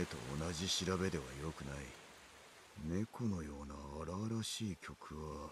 前と同じ調べではよくない。猫のような荒々しい曲は